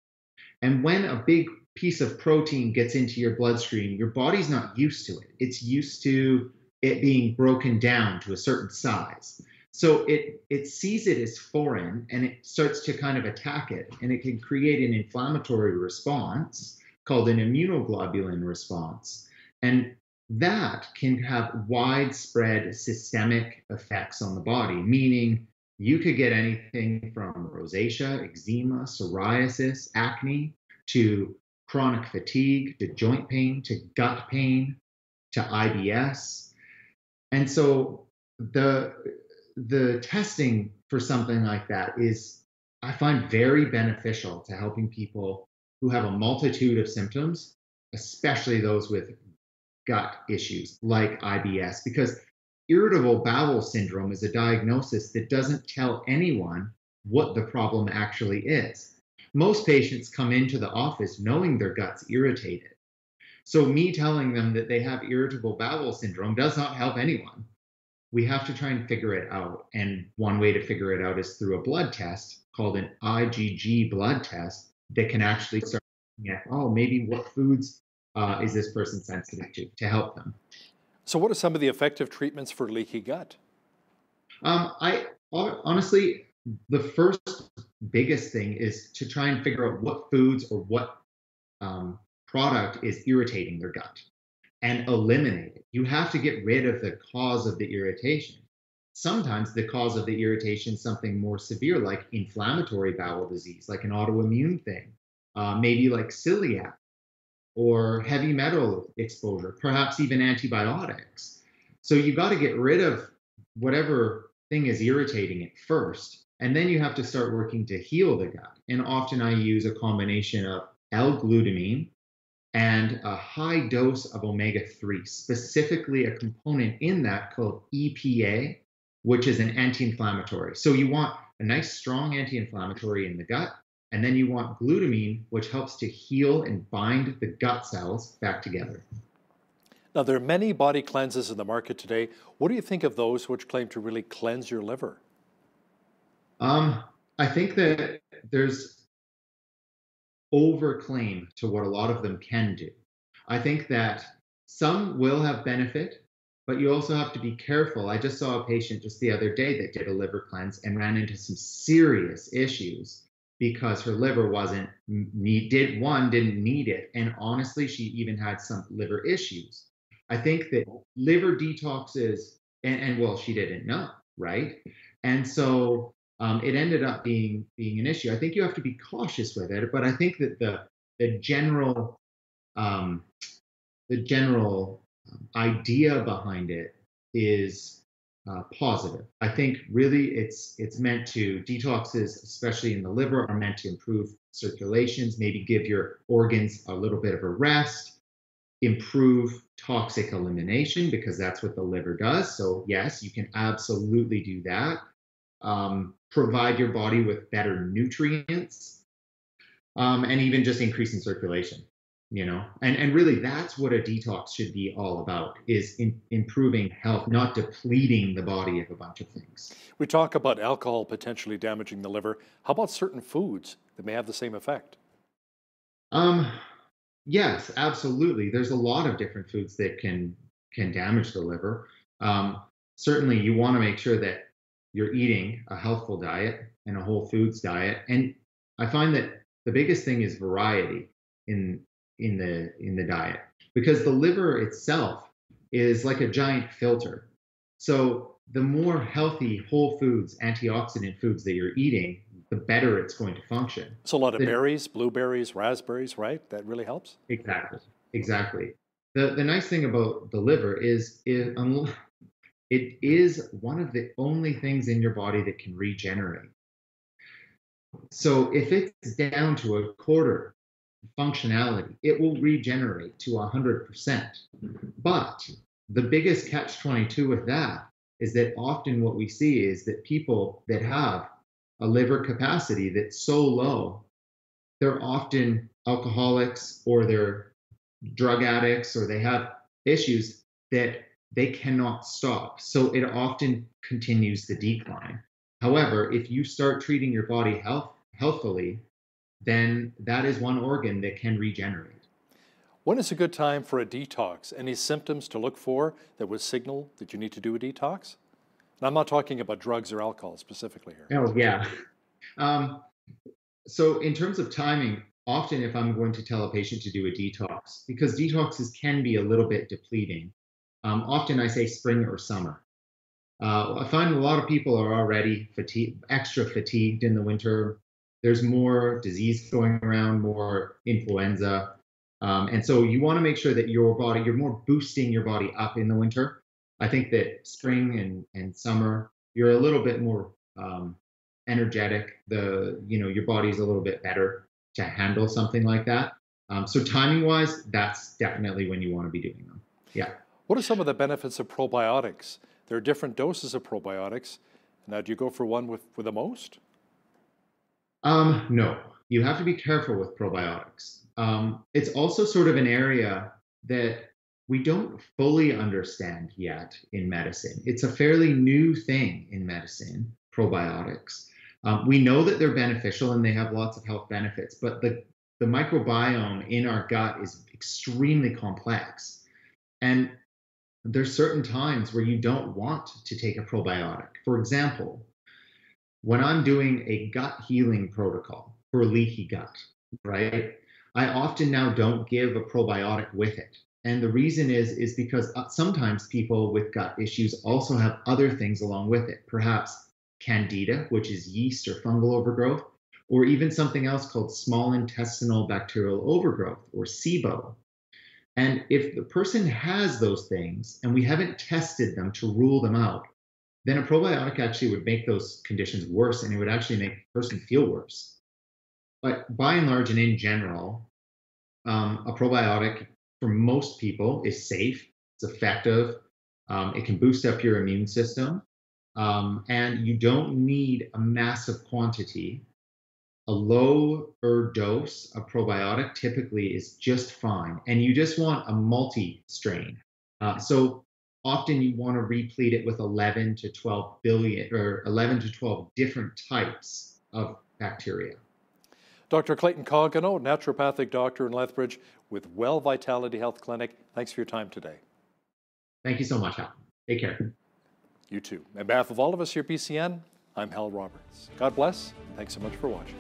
And when a big piece of protein gets into your bloodstream, your body's not used to it. It's used to it being broken down to a certain size. So it, it sees it as foreign, and it starts to kind of attack it, and it can create an inflammatory response called an immunoglobulin response. And that can have widespread systemic effects on the body, meaning you could get anything from rosacea, eczema, psoriasis, acne, to chronic fatigue, to joint pain, to gut pain, to I B S. And so the, the testing for something like that is, I find, very beneficial to helping people who have a multitude of symptoms, especially those with gut issues like I B S, because irritable bowel syndrome is a diagnosis that doesn't tell anyone what the problem actually is. Most patients come into the office knowing their gut's irritated. So me telling them that they have irritable bowel syndrome does not help anyone. We have to try and figure it out. And one way to figure it out is through a blood test called an I G G blood test that can actually start looking at, oh, maybe what foods uh, is this person sensitive to, to help them. So what are some of the effective treatments for leaky gut? Um, I honestly, the first biggest thing is to try and figure out what foods or what um, product is irritating their gut and eliminate it. You have to get rid of the cause of the irritation. Sometimes the cause of the irritation is something more severe, like inflammatory bowel disease, like an autoimmune thing, uh, maybe like celiac or heavy metal exposure, perhaps even antibiotics. So you've got to get rid of whatever thing is irritating it first, and then you have to start working to heal the gut. And often I use a combination of L-glutamine and a high dose of omega three, specifically a component in that called E P A, which is an anti-inflammatory. So you want a nice strong anti-inflammatory in the gut, and then you want glutamine, which helps to heal and bind the gut cells back together. Now, there are many body cleanses in the market today. What do you think of those which claim to really cleanse your liver? Um, I think that there's overclaim to what a lot of them can do. I think that some will have benefit, but you also have to be careful. I just saw a patient just the other day that did a liver cleanse and ran into some serious issues because her liver wasn't need did one didn't need it, and honestly, she even had some liver issues. I think that liver detoxes, and, and well, she didn't know, right? And so Um, it ended up being being an issue. I think you have to be cautious with it, but I think that the the general um, the general idea behind it is uh, positive. I think really it's it's meant to detoxes, especially in the liver, are meant to improve circulations, maybe give your organs a little bit of a rest, improve toxic elimination because that's what the liver does. So yes, you can absolutely do that. Um, provide your body with better nutrients, um, and even just increasing circulation, you know, and, and really that's what a detox should be all about, is in, improving health, not depleting the body of a bunch of things. We talk about alcohol potentially damaging the liver. How about certain foods that may have the same effect? Um, yes, absolutely. There's a lot of different foods that can, can damage the liver. Um, certainly you want to make sure that you're eating a healthful diet and a whole foods diet. And I find that the biggest thing is variety in, in, the, in the diet, because the liver itself is like a giant filter. So the more healthy whole foods, antioxidant foods that you're eating, the better it's going to function. So a lot of the, berries, blueberries, raspberries, right? That really helps? Exactly, exactly. The, the nice thing about the liver is it, um, It is one of the only things in your body that can regenerate. So if it's down to a quarter functionality, it will regenerate to one hundred percent. But the biggest catch twenty-two with that is that often what we see is that people that have a liver capacity that's so low, they're often alcoholics or they're drug addicts or they have issues that they cannot stop. So it often continues the decline. However, if you start treating your body health, healthfully, then that is one organ that can regenerate. When is a good time for a detox? Any symptoms to look for that would signal that you need to do a detox? And I'm not talking about drugs or alcohol specifically here. Oh, yeah. Um, so in terms of timing, often if I'm going to tell a patient to do a detox, because detoxes can be a little bit depleting, Um, often I say spring or summer. Uh, I find a lot of people are already fatigued, extra fatigued in the winter. There's more disease going around, more influenza. Um, and so you want to make sure that your body, you're more boosting your body up in the winter. I think that spring and, and summer, you're a little bit more um, energetic. The, you know, your body's a little bit better to handle something like that. Um, so timing wise, that's definitely when you want to be doing them. Yeah. What are some of the benefits of probiotics There are different doses of probiotics. Now, do you go for one with, with the most? Um, no, you have to be careful with probiotics. Um, it's also sort of an area that we don't fully understand yet in medicine. It's a fairly new thing in medicine, probiotics. Um, we know that they're beneficial and they have lots of health benefits, but the, the microbiome in our gut is extremely complex. And there's certain times where you don't want to take a probiotic. For example, when I'm doing a gut healing protocol for leaky gut, right? I often now don't give a probiotic with it. And the reason is, is because sometimes people with gut issues also have other things along with it, perhaps candida, which is yeast or fungal overgrowth, or even something else called small intestinal bacterial overgrowth, or S I B O. And if the person has those things and we haven't tested them to rule them out, then a probiotic actually would make those conditions worse, and it would actually make the person feel worse. But by and large, and in general, um, a probiotic for most people is safe, it's effective, um, it can boost up your immune system, um, and you don't need a massive quantity. A lower dose of probiotic typically is just fine, and you just want a multi-strain. Uh, so often you want to replete it with eleven to twelve billion or eleven to twelve different types of bacteria. Doctor Clayton Cogano, naturopathic doctor in Lethbridge with Well Vitality Health Clinic. Thanks for your time today. Thank you so much, Hal. Take care. You too. On behalf of all of us here at B C N, I'm Hal Roberts. God bless, and thanks so much for watching.